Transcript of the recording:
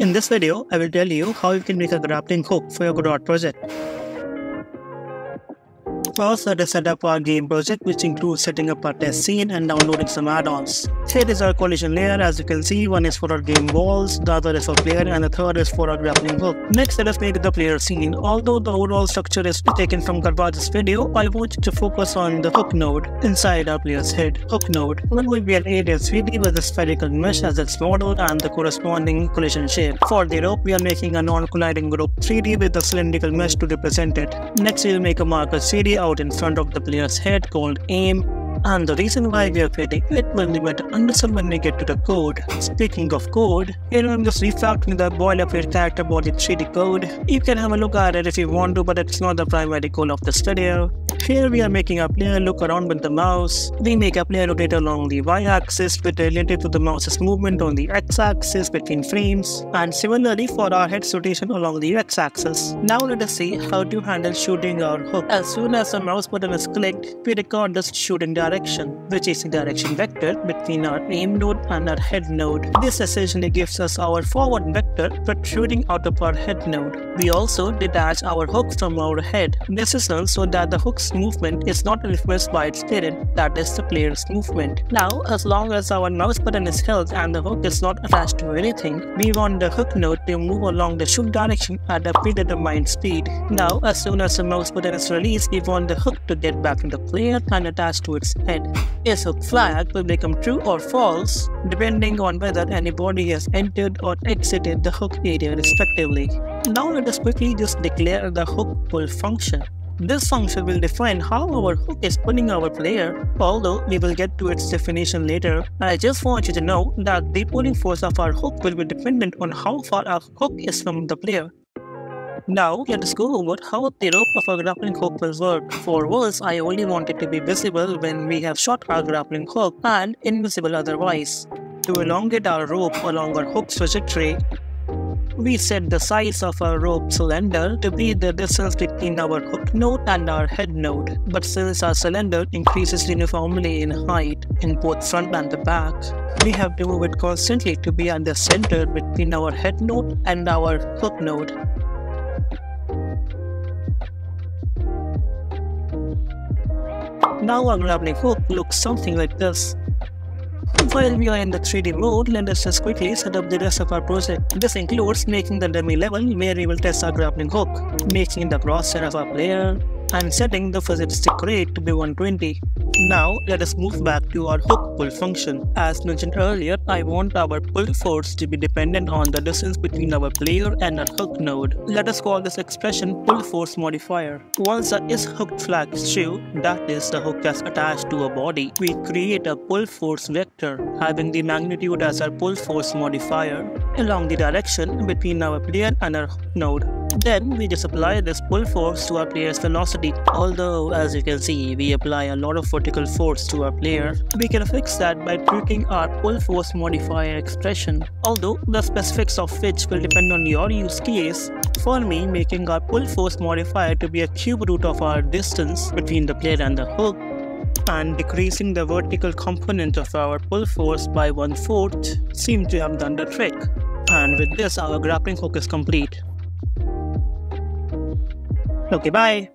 In this video, I will tell you how you can make a grappling hook for your Godot project. First, let us set up our game project, which includes setting up our test scene and downloading some add-ons. Here is our collision layer. As you can see, one is for our game walls, the other is for player, and the third is for our grappling hook. Next, let us make the player scene. Although the overall structure is taken from Garbodge's video, I want you to focus on the hook node inside our player's head. Hook node will be an ADS 3D with a spherical mesh as its model and the corresponding collision shape. For the rope, we are making a non-colliding rope 3D with a cylindrical mesh to represent it. Next, we will make a marker series out in front of the player's head called aim, and the reason why we are creating it will be better understood when we get to the code. Speaking of code, here I'm just refactoring the boilerplate CharacterBody3D code. You can have a look at it if you want to, but it's not the primary goal of this video. Here we are making our player look around with the mouse. We make our player rotate along the y-axis with related to the mouse's movement on the x-axis between frames, and similarly for our head's rotation along the x-axis. Now let us see how to handle shooting our hook. As soon as the mouse button is clicked, we record this shooting direction, which is the direction vector between our aim node and our head node. This essentially gives us our forward vector protruding out of our head node. We also detach our hook from our head. This is done so that the hook's movement is not influenced by its parent, that is the player's movement. Now, as long as our mouse button is held and the hook is not attached to anything, we want the hook node to move along the shoot direction at a predetermined speed. Now, as soon as the mouse button is released, we want the hook to get back to the player and attach to its head. This hook flag will become true or false depending on whether anybody has entered or exited the hook area respectively. Now let us quickly just declare the hook pull function. This function will define how our hook is pulling our player, although we will get to its definition later. I just want you to know that the pulling force of our hook will be dependent on how far our hook is from the player. Now let us go over how the rope of our grappling hook will work. For walls, I only want it to be visible when we have shot our grappling hook and invisible otherwise. To elongate our rope along our hook's trajectory, we set the size of our rope cylinder to be the distance between our hook node and our head node. But since our cylinder increases uniformly in height in both front and the back, we have to move it constantly to be at the center between our head node and our hook node. Now our grappling hook looks something like this. While we are in the 3D mode, let us just quickly set up the rest of our project. This includes making the dummy level where we will test our grappling hook, making the crosshair of our player, and setting the physics stick rate to be 120. Now let us move back to our hook pull function. As mentioned earlier, I want our pull force to be dependent on the distance between our player and our hook node. Let us call this expression pull force modifier. Once the is hooked flag is true, that is the hook is attached to a body, we create a pull force vector having the magnitude as our pull force modifier along the direction between our player and our hook node. Then we just apply this pull force to our player's velocity. Although as you can see, we apply a lot of vertical force to our player, we can fix that by tweaking our pull force modifier expression, although the specifics of which will depend on your use case. For me, making our pull force modifier to be a cube root of our distance between the player and the hook, and decreasing the vertical component of our pull force by 1/4 seem to have done the trick. And with this, our grappling hook is complete. Okay, bye.